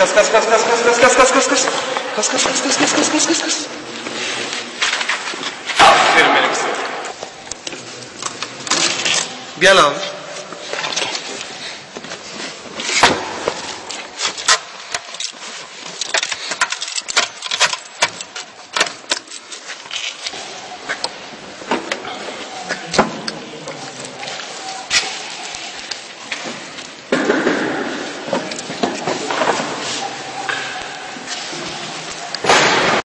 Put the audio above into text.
Kas. Aferin Melikşah. Bir an abi.